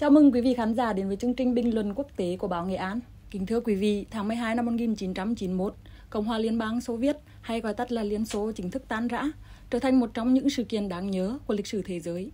Chào mừng quý vị khán giả đến với chương trình bình luận quốc tế của Báo Nghệ An. Kính thưa quý vị, tháng 12 năm 1991, Cộng hòa Liên bang Xô Viết hay gọi tắt là Liên Xô chính thức tan rã, trở thành một trong những sự kiện đáng nhớ của lịch sử thế giới.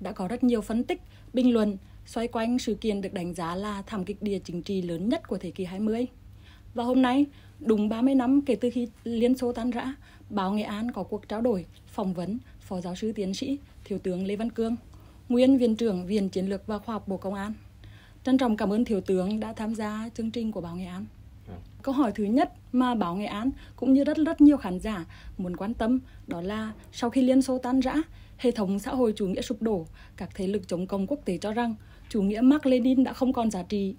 Đã có rất nhiều phân tích, bình luận xoay quanh sự kiện được đánh giá là thảm kịch địa chính trị lớn nhất của thế kỷ 20. Và hôm nay, đúng 30 năm kể từ khi Liên Xô tan rã, Báo Nghệ An có cuộc trao đổi, phỏng vấn Phó Giáo sư Tiến sĩ Thiếu tướng Lê Văn Cương, nguyên Viện trưởng Viện Chiến lược và Khoa học Bộ Công an. Trân trọng cảm ơn Thiếu tướng đã tham gia chương trình của Báo Nghệ An. Câu hỏi thứ nhất mà Báo Nghệ An cũng như rất nhiều khán giả muốn quan tâm đó là sau khi Liên Xô tan rã, hệ thống xã hội chủ nghĩa sụp đổ, các thế lực chống cộng quốc tế cho rằng chủ nghĩa Mác-Lênin đã không còn giá trị,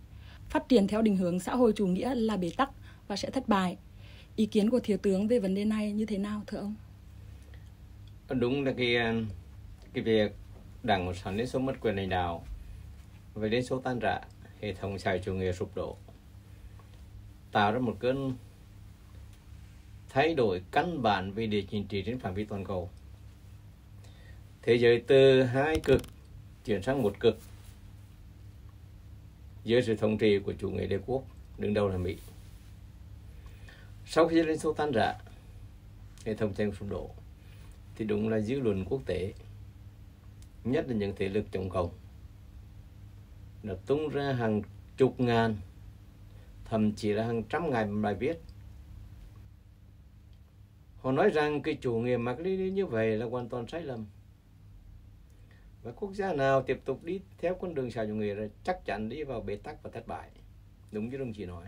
phát triển theo định hướng xã hội chủ nghĩa là bế tắc và sẽ thất bại. Ý kiến của Thiếu tướng về vấn đề này như thế nào thưa ông? Đúng là cái việc Đảng Cộng sản Liên Xô mất quyền lãnh đạo và Liên Xô tan rã, hệ thống xã hội chủ nghĩa sụp đổ tạo ra một cơn thay đổi căn bản về địa chính trị trên phạm vi toàn cầu. Thế giới từ hai cực chuyển sang một cực dưới sự thống trị của chủ nghĩa đế quốc, đứng đầu là Mỹ. Sau khi Liên Xô tan rã, hệ thống xã hội sụp đổ thì đúng là dư luận quốc tế, nhất là những thế lực chống cộng, đã tung ra hàng chục ngàn, thậm chí là hàng trăm ngàn bài viết. Họ nói rằng cái chủ nghĩa Mác-Lênin như vậy là hoàn toàn sai lầm, và quốc gia nào tiếp tục đi theo con đường xã hội chủ nghĩa là chắc chắn đi vào bế tắc và thất bại. Đúng như đồng chí nói.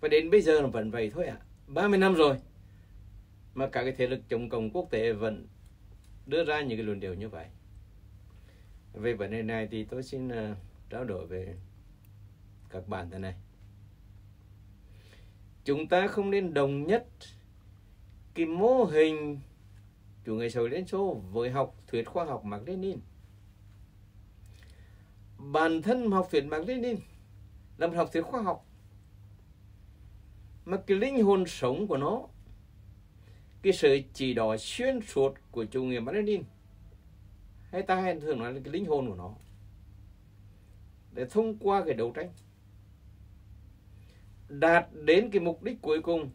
Và đến bây giờ là vẫn vậy thôi ạ. 30 năm rồi mà cả cái thế lực chống cộng quốc tế vẫn đưa ra những cái luận điệu như vậy. Về vấn đề này thì tôi xin trao đổi với các bạn thế này. Chúng ta không nên đồng nhất cái mô hình chủ nghĩa xã hội Liên Xô với học thuyết khoa học Mác-Lênin. Bản thân học thuyết Mác-Lênin là một học thuyết khoa học, mà cái linh hồn sống của nó, cái sự chỉ đạo xuyên suốt của chủ nghĩa Mác-Lênin, hay ta hay thường nói là cái linh hồn của nó, để thông qua cái đấu tranh đạt đến cái mục đích cuối cùng,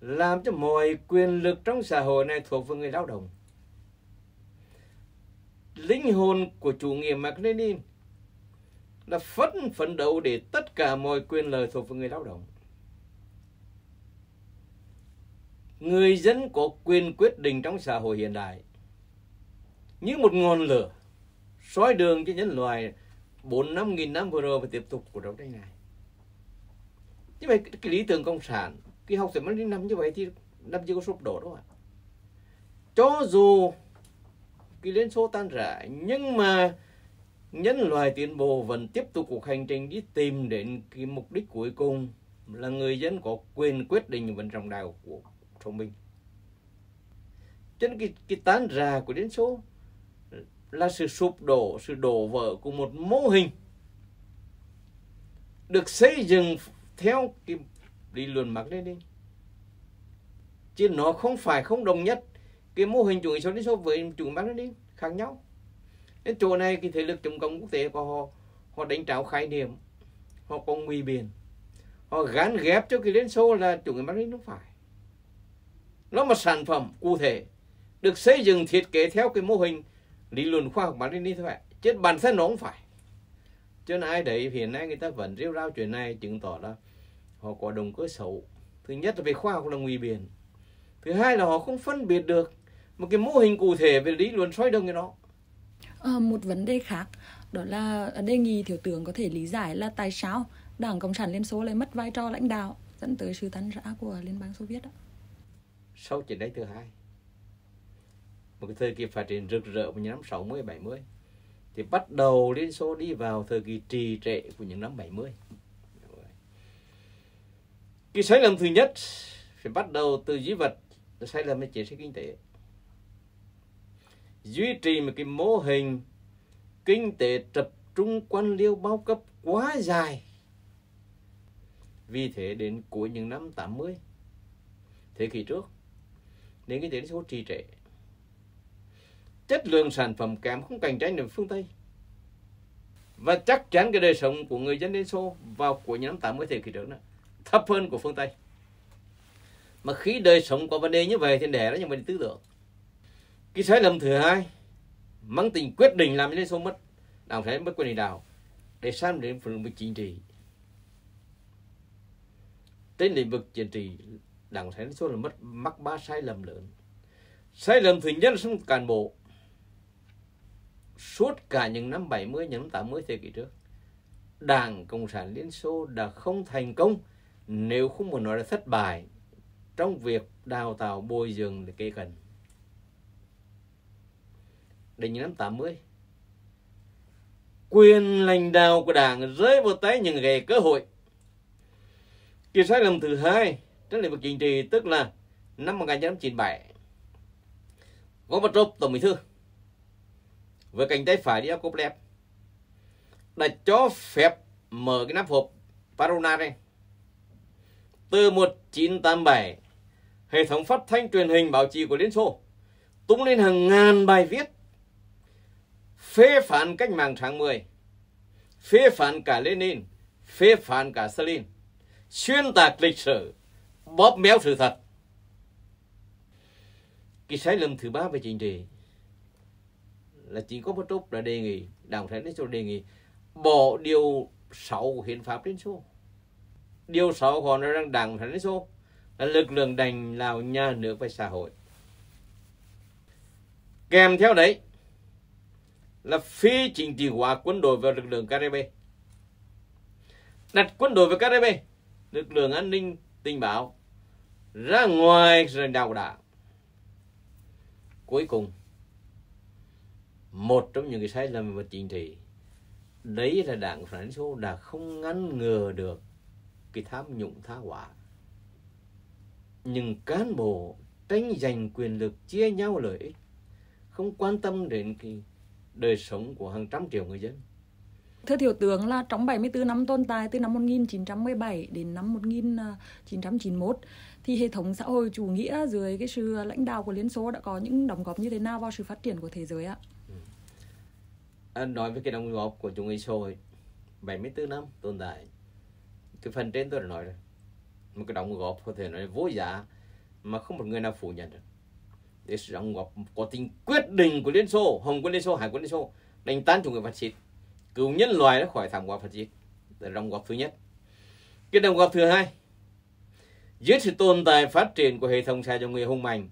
làm cho mọi quyền lực trong xã hội này thuộc về người lao động. Linh hồn của chủ nghĩa Mác-Lênin là phấn đấu để tất cả mọi quyền lợi thuộc về người lao động. Người dân có quyền quyết định trong xã hội hiện đại, như một ngọn lửa soi đường cho nhân loại 4-5 nghìn năm vừa rồi và tiếp tục của đấu tranh này. Như vậy cái lý tưởng cộng sản, cái học thuyết Mác-Lênin nằm như vậy thì làm gì có sụp đổ đâu ạ. Cho dù cái Liên Xô tan rã, nhưng mà nhân loại tiến bộ vẫn tiếp tục cuộc hành trình đi tìm đến cái mục đích cuối cùng là người dân có quyền quyết định vận trọng đạo của thông minh. Trên cái tan rã của Liên Xô là sự sụp đổ, sự đổ vỡ của một mô hình được xây dựng theo cái lý luận Mác-Lênin. Chứ nó không phải không đồng nhất cái mô hình chủ nghĩa xã hội Liên Xô với chủ nghĩa Mác-Lênin, khác nhau. Đến chỗ này cái thế lực chống cộng quốc tế của họ đánh tráo khái niệm, họ có nguy biện, họ gán ghép cho cái Liên Xô là chủ nghĩa Mác-Lênin, không phải. Nó một sản phẩm cụ thể được xây dựng thiết kế theo cái mô hình lý luận khoa học Mác-Lênin thôi ạ. Chứ bản thân nó không phải. Cho nên ai đấy hiện nay người ta vẫn rêu rao chuyện này, chứng tỏ là họ có động cơ xấu. Thứ nhất là về khoa học là ngụy biện. Thứ hai là họ không phân biệt được một cái mô hình cụ thể về lý luận soi đường như nó. Một vấn đề khác đó là đề nghị Thiếu tướng có thể lý giải là tại sao Đảng Cộng sản Liên Xô lại mất vai trò lãnh đạo dẫn tới sự tan rã của Liên bang Xô Viết đó. Sau chiến tranh thứ hai, một cái thời kỳ phát triển rực rỡ của những năm 60-70 thì bắt đầu Liên Xô đi vào thời kỳ trì trệ của những năm 70. Cái sai lầm thứ nhất phải bắt đầu từ duy vật, sai lầm về chính sách kinh tế. Duy trì một cái mô hình kinh tế tập trung quan liêu bao cấp quá dài. Vì thế đến cuối những năm 80 thế kỷ trước, nền kinh tế Liên Xô trì trệ, chất lượng sản phẩm kém, không cạnh tranh được phương Tây. Và chắc chắn cái đời sống của người dân Liên Xô vào cuối những năm 80 thế kỷ trước này thấp hơn của phương Tây. Mà khi đời sống có vấn đề như vậy thì đẻ ra những vấn đề tư tưởng. Cái sai lầm thứ hai mang tính quyết định làm Liên Xô mất đảng phái, mất quyền lãnh đạo để sang đến phần lĩnh chính trị. Trên lĩnh vực chính trị, đảng phái Liên Xô là mắc 3 sai lầm lớn. Sai lầm thứ nhất là sang cán bộ. Suốt cả những năm 70, những năm 80 thế kỷ trước, Đảng Cộng sản Liên Xô đã không thành công, nếu không muốn nói là thất bại, trong việc đào tạo bồi dưỡng để kế cận. Đến những năm 80, quyền lãnh đạo của Đảng rơi vào tay những kẻ cơ hội. Cái sai lầm thứ hai trong lĩnh vực chính trị, tức là năm 1997, Gorbachev tổng bí thư với cánh tay phải Yakovlev đã cho phép mở cái nắp hộp Parona này. Từ 1987, hệ thống phát thanh truyền hình báo chí của Liên Xô tung lên hàng ngàn bài viết phê phán cách mạng tháng 10, phê phán cả Lenin, phê phán cả Stalin, xuyên tạc lịch sử, bóp méo sự thật. Cái sai lầm thứ ba về chính trị là chính Gorbachev đã đề nghị, Đảng Cộng sản Liên Xô đề nghị bỏ điều 6 của hiến pháp Liên Xô. Điều 6 họ nói rằng Đảng Cộng sản Liên Xô là lực lượng đành lào nhà nước và xã hội. Kèm theo đấy là phi chính trị hóa quân đội và lực lượng KGB. Đặt quân đội và KGB, lực lượng an ninh tình báo, ra ngoài lãnh đạo của Đảng. Cuối cùng, một trong những cái sai lầm về chính trị, đấy là Đảng Cộng sản Liên Xô đã không ngăn ngừa được cái tham nhũng tha hóa. Nhưng cán bộ tranh giành quyền lực, chia nhau lợi ích, không quan tâm đến cái đời sống của hàng trăm triệu người dân. Thưa Thiếu tướng, là trong 74 năm tồn tại từ năm 1917 đến năm 1991 thì hệ thống xã hội chủ nghĩa dưới cái sự lãnh đạo của Liên Xô đã có những đóng góp như thế nào vào sự phát triển của thế giới ạ? Nói về cái đóng góp của chủ nghĩa xã hội 74 năm tồn tại, cái phần trên tôi đã nói rồi, một cái đóng góp có thể nói là vô giá mà không một người nào phủ nhận được. Để sự đóng góp có tính quyết định của Liên Xô, Hồng quân Liên Xô, Hải quân Liên Xô đánh tan chủ nghĩa phát xít, cứu nhân loại khỏi thảm họa phát xít, là đóng góp thứ nhất. Cái đóng góp thứ hai, dưới sự tồn tại phát triển của hệ thống xã hội chủ nghĩa hùng mạnh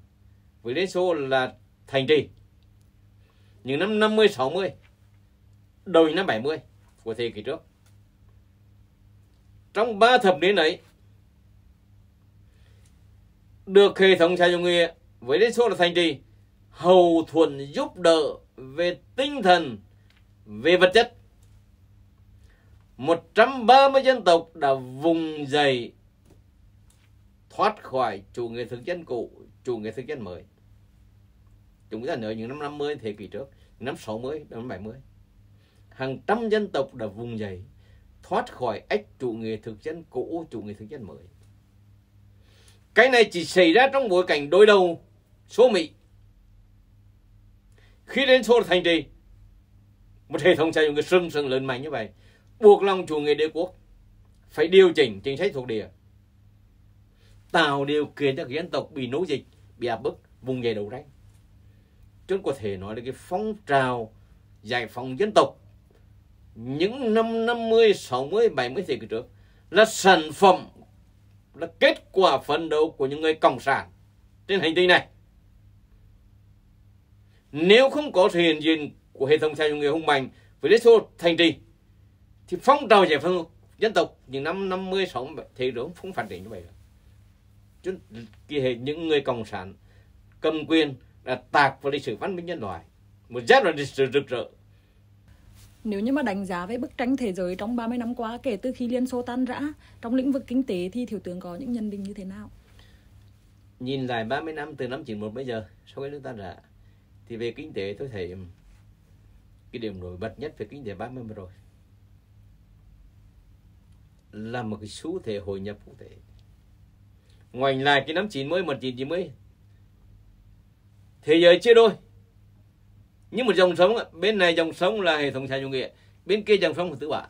với Liên Xô là thành trì những năm 50-60, đầu những năm 70 của thế kỷ trước, trong 3 thập niên ấy, được hệ thống xã hội chủ nghĩa với Liên Xô là thành trì hầu thuận giúp đỡ về tinh thần, về vật chất. 130 dân tộc đã vùng dậy thoát khỏi chủ nghĩa thực dân cũ, chủ nghĩa thực dân mới. Chúng ta nhớ những năm 50 thế kỷ trước, năm 60, năm 70, hàng trăm dân tộc đã vùng dậy thoát khỏi ách chủ nghĩa thực dân cũ, chủ nghĩa thực dân mới. Cái này chỉ xảy ra trong bối cảnh đối đầu Xô Mỹ. Khi đến Xô thành trì, một hệ thống xã hội chủ nghĩa sừng sững lớn mạnh như vậy, buộc lòng chủ nghĩa đế quốc phải điều chỉnh chính sách thuộc địa, tạo điều kiện cho các dân tộc bị nô dịch, bị áp bức, vùng dậy đấu tranh. Chúng có thể nói là cái phong trào giải phóng dân tộc những năm 50, 60, 70 thế kỷ trước là sản phẩm, là kết quả phấn đấu của những người cộng sản trên hành tinh này. Nếu không có sự hiện diện của hệ thống xã hội chủ nghĩa hùng mạnh với Liên Xô thành trì thì phong trào giải phóng dân tộc những năm 50, 60 thế kỷ không phát triển như vậy. Những người cộng sản cầm quyền đã tạc vào lịch sử văn minh nhân loại một giai đoạn lịch sử rực rỡ. Nếu như mà đánh giá về bức tranh thế giới trong 30 năm qua kể từ khi Liên Xô tan rã, trong lĩnh vực kinh tế thì Thiếu tướng có những nhận định như thế nào? Nhìn lại 30 năm từ năm 91 bây giờ, sau khi nước tan rã, thì về kinh tế tôi thấy cái điểm nổi bật nhất về kinh tế 30 năm rồi là một cái xu thế hội nhập quốc tế. Ngoảnh lại cái năm 90, 1990, thế giới chia đôi. Nhưng một dòng sống, bên này dòng sống là hệ thống xã hội chủ nghĩa, bên kia dòng sông của tứ bạn.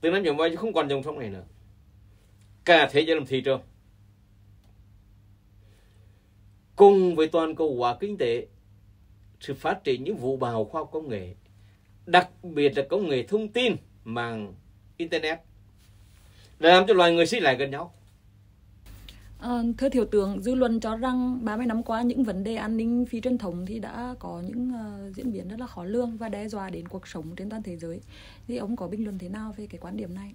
Từ năm chúng bay không còn dòng sông này nữa, cả thế giới làm thị trường. Cùng với toàn cầu hóa kinh tế, sự phát triển những vũ bào khoa học công nghệ, đặc biệt là công nghệ thông tin, mạng internet, để làm cho loài người xích lại gần nhau. Thưa Thiếu tướng, dư luận cho rằng 30 năm qua những vấn đề an ninh phi truyền thống thì đã có những diễn biến rất là khó lường và đe dọa đến cuộc sống trên toàn thế giới. Thì ông có bình luận thế nào về cái quan điểm này?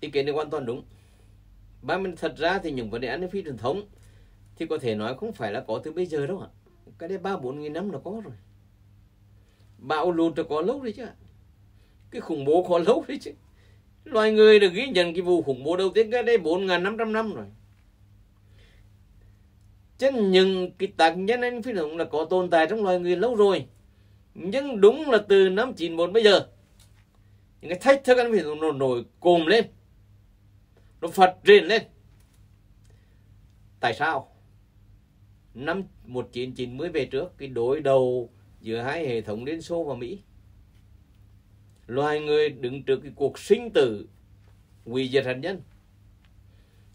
Ý kiến này hoàn toàn đúng. Thật ra thì những vấn đề an ninh phi truyền thống thì có thể nói không phải là có từ bây giờ đâu ạ. Cái đấy 3-4.000 năm là có rồi. Bạo lụt là có lâu đấy chứ ạ. Cái khủng bố có lâu đấy chứ. Loài người được ghi nhận cái vụ khủng bố đầu tiên cái đây 4.500 năm rồi. Chứ những cái tác nhân anh phi thường là có tồn tại trong loài người lâu rồi. Nhưng đúng là từ năm 91 bây giờ, những cái thách thức anh phi thường nó nổi cồm lên, nó phát triển lên. Tại sao? Năm 1990 về trước, cái đối đầu giữa hai hệ thống Liên Xô và Mỹ, loài người đứng trước cái cuộc sinh tử hủy diệt hạt nhân.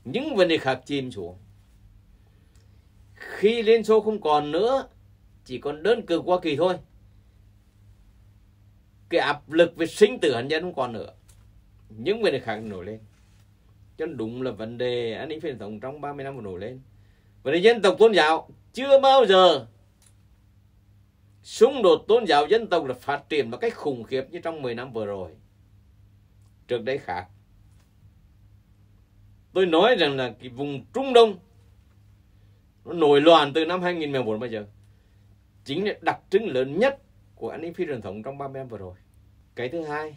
Những vấn đề khác chìm xuống. Khi Liên Xô không còn nữa, chỉ còn đơn cực Hoa Kỳ thôi, cái áp lực về sinh tử hạt nhân không còn nữa, những vấn đề khác nổi lên. Cho nên đúng là vấn đề an ninh phi truyền thống trong 30 năm vừa nổi lên. Vấn đề dân tộc tôn giáo chưa bao giờ xung đột tôn giáo dân tộc là phát triển một cách khủng khiếp như trong 10 năm vừa rồi. Trước đây khác. Tôi nói rằng là cái vùng Trung Đông nó nổi loạn từ năm 2014 bây giờ chính là đặc trưng lớn nhất của an ninh phi truyền thống trong 30 năm vừa rồi. Cái thứ hai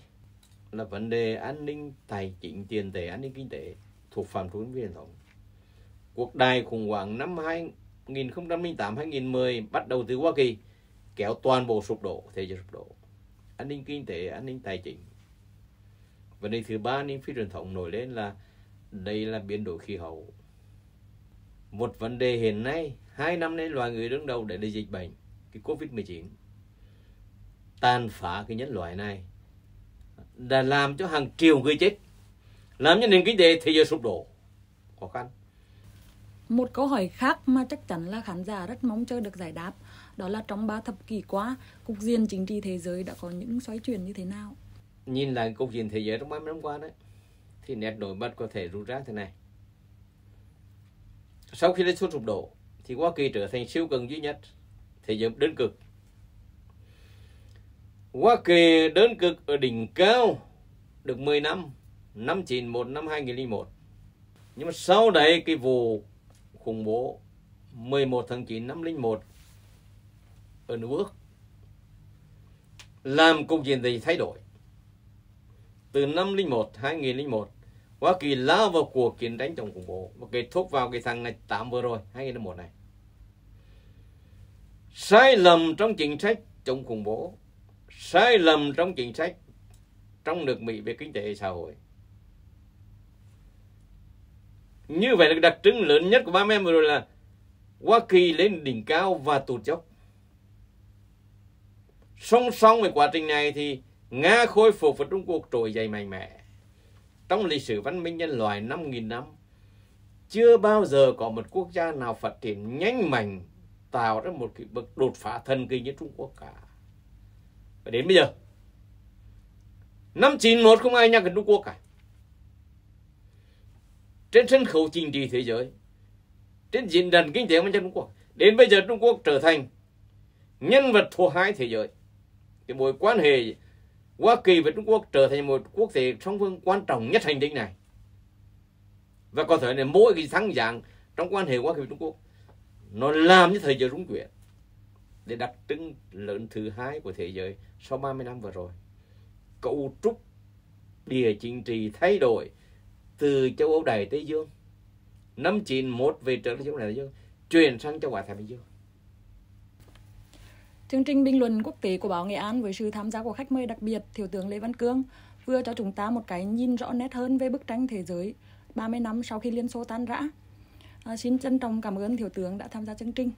là vấn đề an ninh tài chính tiền tệ, an ninh kinh tế thuộc phạm trù phi truyền thống. Cuộc đại khủng hoảng năm 2008-2010 bắt đầu từ Hoa Kỳ, kéo toàn bộ sụp đổ, thế giới sụp đổ. An ninh kinh tế, an ninh tài chính. Vấn đề thứ ba an ninh phi truyền thống nổi lên là đây là biến đổi khí hậu. Một vấn đề hiện nay, 2 năm nay loài người đứng đầu để đi dịch bệnh, cái Covid-19, tàn phá cái nhân loại này, đã làm cho hàng triệu người chết, làm cho nền kinh tế thế giới sụp đổ, khó khăn. Một câu hỏi khác mà chắc chắn là khán giả rất mong chờ được giải đáp, đó là trong 3 thập kỷ qua, cục diện chính trị thế giới đã có những xoáy chuyển như thế nào? Nhìn lại cục diện thế giới trong 30 năm qua đấy, thì nét nổi bật có thể rút ra thế này. Sau khi Liên Xô sụp đổ, thì Hoa Kỳ trở thành siêu cường duy nhất thế giới đơn cực. Hoa Kỳ đơn cực ở đỉnh cao được 10 năm, năm 91, năm 2001. Nhưng mà sau đấy cái vụ khủng bố 11 tháng 9 năm 2001 ở New York làm cục diện thì thay đổi. Từ năm 2001, 2001 Hoa Kỳ lao vào cuộc chiến đánh chống khủng bố và kết thúc vào cái tháng 8 vừa rồi, 2001 này. Sai lầm trong chính sách chống khủng bố, sai lầm trong chính sách trong nước Mỹ về kinh tế xã hội. Như vậy là đặc trưng lớn nhất của 30 năm vừa rồi là Hoa Kỳ lên đỉnh cao và tụt dốc. Song song với quá trình này thì Nga khôi phục và Trung Quốc trỗi dậy mạnh mẽ. Trong lịch sử văn minh nhân loại 5.000 năm, chưa bao giờ có một quốc gia nào phát triển nhanh mạnh, tạo ra một cái bậc đột phá thần kỳ như Trung Quốc cả. Và đến bây giờ, năm 91 không ai nhắc đến Trung Quốc cả. Trên sân khấu chính trị thế giới, trên diễn đàn kinh tế của Trung Quốc, đến bây giờ Trung Quốc trở thành nhân vật thứ hai thế giới. Cái mối quan hệ Hoa Kỳ với Trung Quốc trở thành một quốc tế song phương quan trọng nhất hành tinh này. Và có thể là mỗi cái thăng dạng trong quan hệ Hoa Kỳ với Trung Quốc, nó làm như thế giới rung chuyển. Để đặc trưng lớn thứ hai của thế giới sau 30 năm vừa rồi. Cấu trúc địa chính trị thay đổi từ châu Âu Đại Tây Dương, năm 91 về trở lại châu Âu Đại Tây Dương, chuyển sang châu Á Thái Bình Dương. Chương trình bình luận quốc tế của Báo Nghệ An với sự tham gia của khách mời đặc biệt Thiếu tướng Lê Văn Cương vừa cho chúng ta một cái nhìn rõ nét hơn về bức tranh thế giới 30 năm sau khi Liên Xô tan rã. Xin trân trọng cảm ơn Thiếu tướng đã tham gia chương trình.